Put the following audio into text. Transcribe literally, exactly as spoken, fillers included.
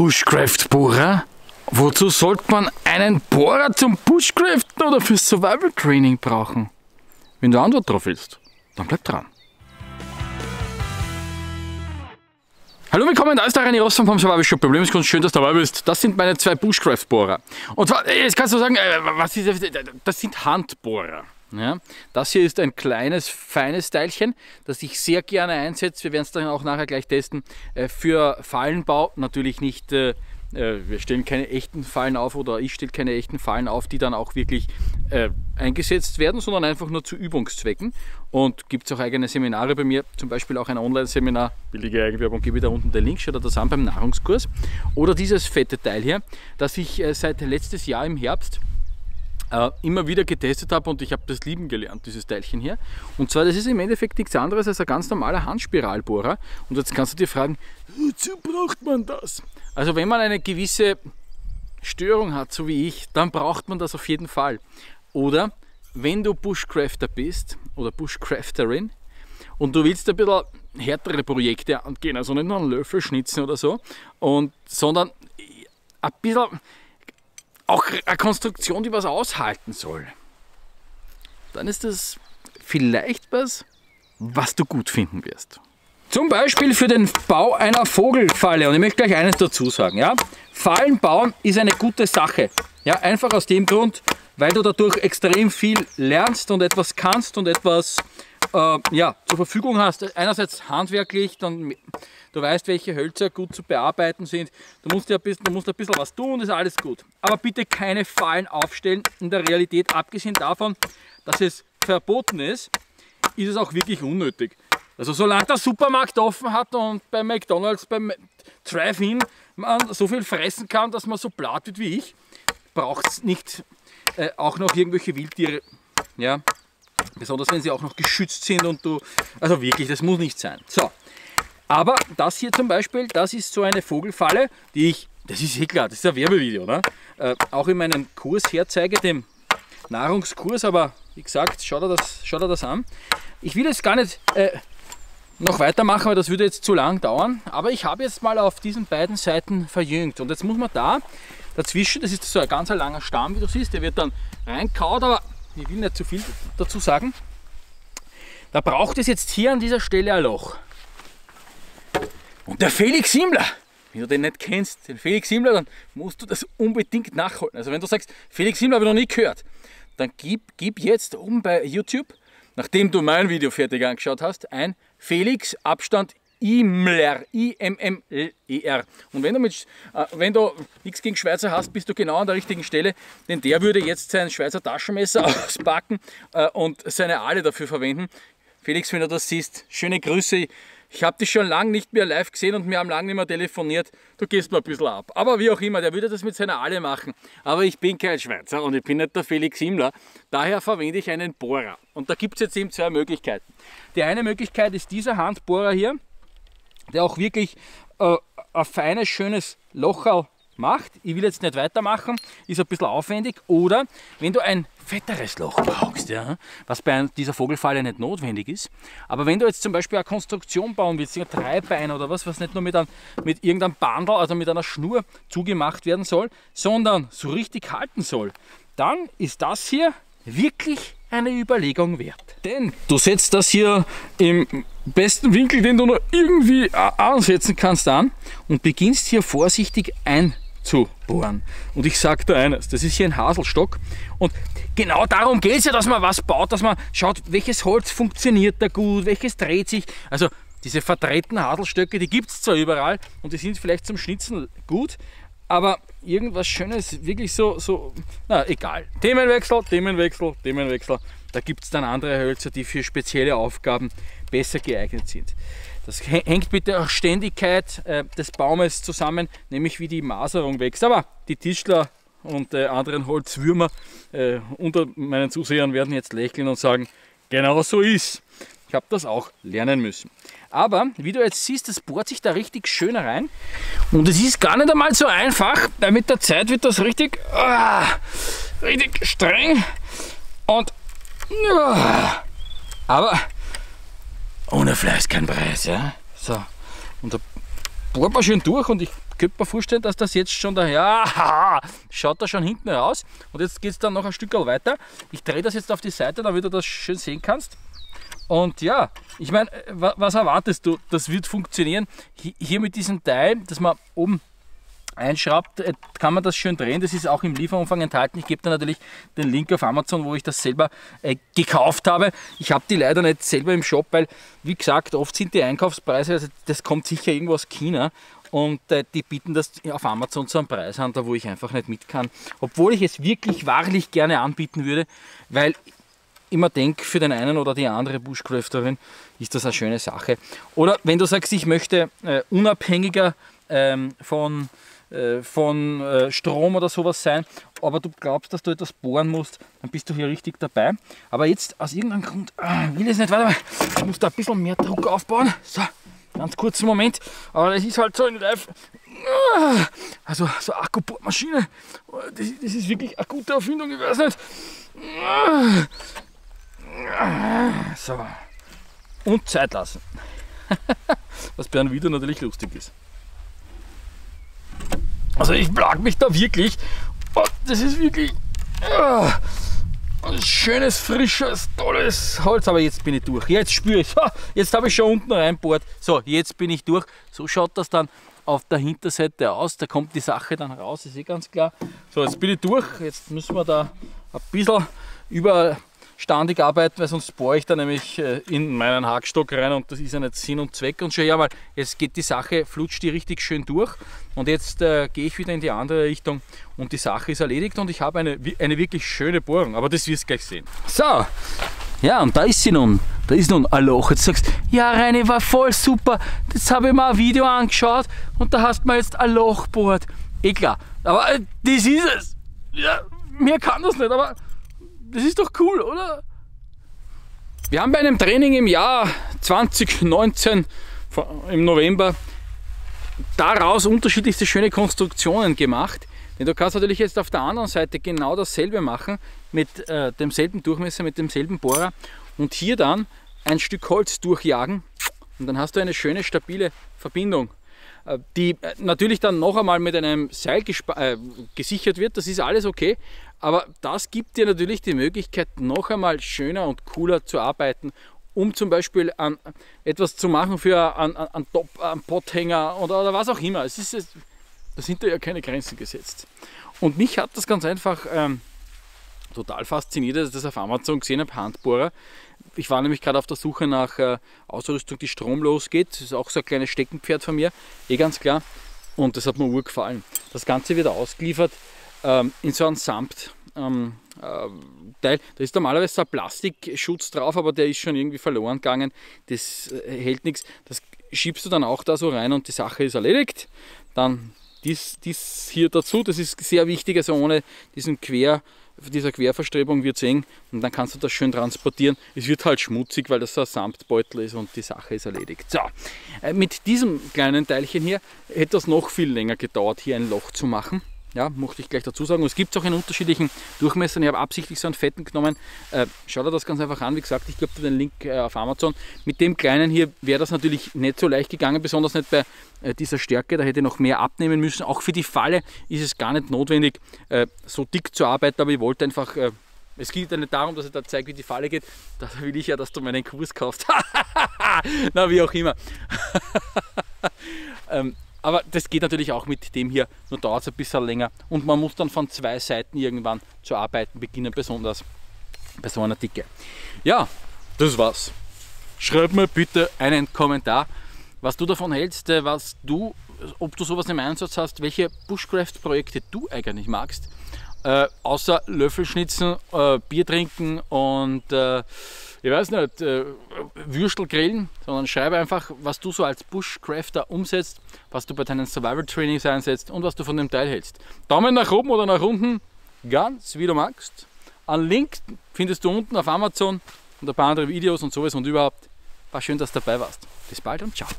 Bushcraft Bohrer? Wozu sollte man einen Bohrer zum Bushcraften oder fürs Survival Training brauchen? Wenn du Antwort drauf willst, dann bleib dran. Hallo, willkommen, da ist der Rainer Rossmann vom Survival Shop. Problemskunst, schön, dass du dabei bist. Das sind meine zwei Bushcraft Bohrer. Und zwar, jetzt kannst du sagen, was ist das? Das sind Handbohrer. Ja, das hier ist ein kleines, feines Teilchen, das ich sehr gerne einsetze. Wir werden es dann auch nachher gleich testen. Für Fallenbau natürlich nicht, äh, wir stellen keine echten Fallen auf oder ich stelle keine echten Fallen auf, die dann auch wirklich äh, eingesetzt werden, sondern einfach nur zu Übungszwecken. Und gibt es auch eigene Seminare bei mir, zum Beispiel auch ein Online-Seminar, billige Eigenwerbung, gebe ich da unten den Link, schaut euch das an beim Nahrungskurs. Oder dieses fette Teil hier, das ich äh, seit letztes Jahr im Herbst immer wieder getestet habe und ich habe das lieben gelernt, dieses Teilchen hier. Und zwar, das ist im Endeffekt nichts anderes als ein ganz normaler Handspiralbohrer. Und jetzt kannst du dir fragen, wozu braucht man das? Also wenn man eine gewisse Störung hat, so wie ich, dann braucht man das auf jeden Fall. Oder wenn du Bushcrafter bist oder Bushcrafterin und du willst ein bisschen härtere Projekte angehen, also nicht nur einen Löffel schnitzen oder so, und, sondern ein bisschen auch eine Konstruktion, die was aushalten soll, dann ist das vielleicht was, was du gut finden wirst. Zum Beispiel für den Bau einer Vogelfalle. Und ich möchte gleich eines dazu sagen. Ja? Fallen bauen ist eine gute Sache. Ja? Einfach aus dem Grund, weil du dadurch extrem viel lernst und etwas kannst und etwas äh, ja, zur Verfügung hast. Einerseits handwerklich, dann du weißt, welche Hölzer gut zu bearbeiten sind. Du musst, ja ein bisschen, du musst ein bisschen was tun, ist alles gut. Aber bitte keine Fallen aufstellen. In der Realität, abgesehen davon, dass es verboten ist, ist es auch wirklich unnötig. Also solange der Supermarkt offen hat und bei McDonalds, beim Drive-In man so viel fressen kann, dass man so blatt wird wie ich, braucht es nicht äh, auch noch irgendwelche Wildtiere. Ja? Besonders wenn sie auch noch geschützt sind und du, also wirklich, das muss nicht sein. So. Aber das hier zum Beispiel, das ist so eine Vogelfalle, die ich, das ist eh klar, das ist ein Werbevideo, ne? Äh, auch in meinem Kurs herzeige, dem Nahrungskurs, aber wie gesagt, schaut euch das, schaut euch das an. Ich will jetzt gar nicht äh, noch weitermachen, weil das würde jetzt zu lang dauern, aber ich habe jetzt mal auf diesen beiden Seiten verjüngt und jetzt muss man da dazwischen, das ist so ein ganz langer Stamm, wie du siehst, der wird dann reinkaut, aber ich will nicht zu viel dazu sagen. Da braucht es jetzt hier an dieser Stelle ein Loch. Und der Felix Himmler, wenn du den nicht kennst, den Felix Himmler, dann musst du das unbedingt nachholen. Also wenn du sagst, Felix Himmler habe ich noch nie gehört, dann gib, gib jetzt oben bei YouTube, nachdem du mein Video fertig angeschaut hast, ein Felix Abstand Himmler, I M M L E R. Und wenn du, mit, äh, wenn du nichts gegen Schweizer hast, bist du genau an der richtigen Stelle, denn der würde jetzt sein Schweizer Taschenmesser auspacken äh, und seine Ahle dafür verwenden. Felix, wenn du das siehst, schöne Grüße. Ich habe dich schon lange nicht mehr live gesehen und wir haben lange nicht mehr telefoniert. Du gehst mal ein bisschen ab. Aber wie auch immer, der würde das mit seiner Ahle machen. Aber ich bin kein Schweizer und ich bin nicht der Felix Himmler. Daher verwende ich einen Bohrer. Und da gibt es jetzt eben zwei Möglichkeiten. Die eine Möglichkeit ist dieser Handbohrer hier, der auch wirklich äh, ein feines, schönes Locherl macht. Ich will jetzt nicht weitermachen, ist ein bisschen aufwendig. Oder wenn du ein fetteres Loch brauchst, ja, was bei dieser Vogelfalle nicht notwendig ist, aber wenn du jetzt zum Beispiel eine Konstruktion bauen willst, ein Dreibein oder was, was nicht nur mit, ein, mit irgendeinem Bandel, also mit einer Schnur zugemacht werden soll, sondern so richtig halten soll, dann ist das hier wirklich eine Überlegung wert. Denn du setzt das hier im besten Winkel, den du noch irgendwie ansetzen kannst, an und beginnst hier vorsichtig ein zu bohren. Und ich sage dir eines, das ist hier ein Haselstock und genau darum geht es ja, dass man was baut, dass man schaut, welches Holz funktioniert da gut, welches dreht sich. Also diese verdrehten Haselstöcke, die gibt es zwar überall und die sind vielleicht zum Schnitzen gut, aber irgendwas Schönes, wirklich so, so, na egal. Themenwechsel, Themenwechsel, Themenwechsel. Da gibt es dann andere Hölzer, die für spezielle Aufgaben besser geeignet sind. Das hängt mit der Ständigkeit äh, des Baumes zusammen, nämlich wie die Maserung wächst. Aber die Tischler und äh, anderen Holzwürmer äh, unter meinen Zusehern werden jetzt lächeln und sagen, genau so ist. Ich habe das auch lernen müssen. Aber wie du jetzt siehst, das bohrt sich da richtig schön rein. Und es ist gar nicht einmal so einfach, weil mit der Zeit wird das richtig, ah, richtig streng. Und ah, aber ohne Fleiß kein Preis, ja? So, und da bohrt man schön durch und ich könnte man vorstellen, dass das jetzt schon da, ja, schaut da schon hinten raus. Und jetzt geht es dann noch ein Stück weiter. Ich drehe das jetzt auf die Seite, damit du das schön sehen kannst. Und ja, ich meine, was erwartest du? Das wird funktionieren. Hier mit diesem Teil, dass man oben einschraubt, kann man das schön drehen. Das ist auch im Lieferumfang enthalten. Ich gebe dir natürlich den Link auf Amazon, wo ich das selber äh, gekauft habe. Ich habe die leider nicht selber im Shop, weil, wie gesagt, oft sind die Einkaufspreise, also das kommt sicher irgendwo aus China. Und äh, die bieten das auf Amazon zu einem Preis an, da wo ich einfach nicht mit kann. Obwohl ich es wirklich, wahrlich gerne anbieten würde, weil ich immer denke, für den einen oder die andere Bushcrafterin ist das eine schöne Sache. Oder wenn du sagst, ich möchte äh, unabhängiger ähm, von... von Strom oder sowas sein, aber du glaubst, dass du etwas bohren musst, dann bist du hier richtig dabei. Aber jetzt aus irgendeinem Grund, ah, will ich es nicht, warte mal, ich muss da ein bisschen mehr Druck aufbauen. So, ganz kurzen Moment, aber das ist halt so in Live. Also so eine Akkubohrmaschine, das, das ist wirklich eine gute Erfindung, ich weiß nicht. So, und Zeit lassen. Was bei einem Video natürlich lustig ist. Also ich plag mich da wirklich, oh, das ist wirklich oh, ein schönes, frisches, tolles Holz, aber jetzt bin ich durch, jetzt spüre ich, jetzt habe ich schon unten reinbohrt, so jetzt bin ich durch, so schaut das dann auf der Hinterseite aus, da kommt die Sache dann raus, ist eh ganz klar. So, jetzt bin ich durch, jetzt müssen wir da ein bisschen überstandig arbeiten, weil sonst bohre ich da nämlich in meinen Hackstock rein und das ist ja nicht Sinn und Zweck und schon ja mal, jetzt geht die Sache, flutscht die richtig schön durch. Und jetzt äh, gehe ich wieder in die andere Richtung und die Sache ist erledigt und ich habe eine, eine wirklich schöne Bohrung, aber das wirst du gleich sehen. So, ja und da ist sie nun, da ist nun ein Loch. Jetzt sagst du, ja Rainer, war voll super, jetzt habe ich mir ein Video angeschaut und da hast du mir jetzt ein Loch bohrt. Eh klar, aber äh, das ist es. Ja, mir kann das nicht, aber das ist doch cool, oder? Wir haben bei einem Training im Jahr zwanzig neunzehn, im November, daraus unterschiedlichste schöne Konstruktionen gemacht, denn du kannst natürlich jetzt auf der anderen Seite genau dasselbe machen, mit äh, demselben Durchmesser, mit demselben Bohrer und hier dann ein Stück Holz durchjagen und dann hast du eine schöne, stabile Verbindung, äh, die äh, natürlich dann noch einmal mit einem Seil äh, gesichert wird, das ist alles okay, aber das gibt dir natürlich die Möglichkeit, noch einmal schöner und cooler zu arbeiten, um zum Beispiel an, etwas zu machen für einen, einen, Top, einen Potthänger oder, oder was auch immer. Es ist, es, da sind da ja keine Grenzen gesetzt. Und mich hat das ganz einfach ähm, total fasziniert, als ich das auf Amazon gesehen habe, Handbohrer. Ich war nämlich gerade auf der Suche nach äh, Ausrüstung, die stromlos geht. Das ist auch so ein kleines Steckenpferd von mir, eh ganz klar. Und das hat mir ur gefallen. Das Ganze wird ausgeliefert ähm, in so einem Samt. Ähm, Teil. Da ist normalerweise so ein Plastikschutz drauf, aber der ist schon irgendwie verloren gegangen. Das hält nichts. Das schiebst du dann auch da so rein und die Sache ist erledigt. Dann dies, dies hier dazu, das ist sehr wichtig, also ohne diesen Quer, dieser Querverstrebung wird es eng und dann kannst du das schön transportieren. Es wird halt schmutzig, weil das so ein Samtbeutel ist und die Sache ist erledigt. So, mit diesem kleinen Teilchen hier hätte das noch viel länger gedauert, hier ein Loch zu machen. Ja, möchte ich gleich dazu sagen. Und es gibt es auch in unterschiedlichen Durchmessern. Ich habe absichtlich so einen fetten genommen. Äh, schau dir das ganz einfach an. Wie gesagt, ich gebe dir den Link äh, auf Amazon. Mit dem kleinen hier wäre das natürlich nicht so leicht gegangen, besonders nicht bei äh, dieser Stärke. Da hätte ich noch mehr abnehmen müssen. Auch für die Falle ist es gar nicht notwendig, äh, so dick zu arbeiten. Aber ich wollte einfach... Äh, Es geht ja nicht darum, dass ich da zeige, wie die Falle geht. Da will ich ja, dass du meinen Kurs kaufst. Na, wie auch immer. ähm, Aber das geht natürlich auch mit dem hier, nur dauert es ein bisschen länger und man muss dann von zwei Seiten irgendwann zu arbeiten beginnen, besonders bei so einer Dicke. Ja, das war's. Schreib mir bitte einen Kommentar, was du davon hältst, was du, ob du sowas im Einsatz hast, welche Bushcraft-Projekte du eigentlich magst, äh, außer Löffelschnitzen, äh, Bier trinken und... Äh, ich weiß nicht, äh, Würstel grillen, sondern schreibe einfach, was du so als Bushcrafter umsetzt, was du bei deinen Survival Trainings einsetzt und was du von dem Teil hältst. Daumen nach oben oder nach unten, ganz wie du magst. Einen Link findest du unten auf Amazon und ein paar andere Videos und sowas und überhaupt. War schön, dass du dabei warst. Bis bald und ciao.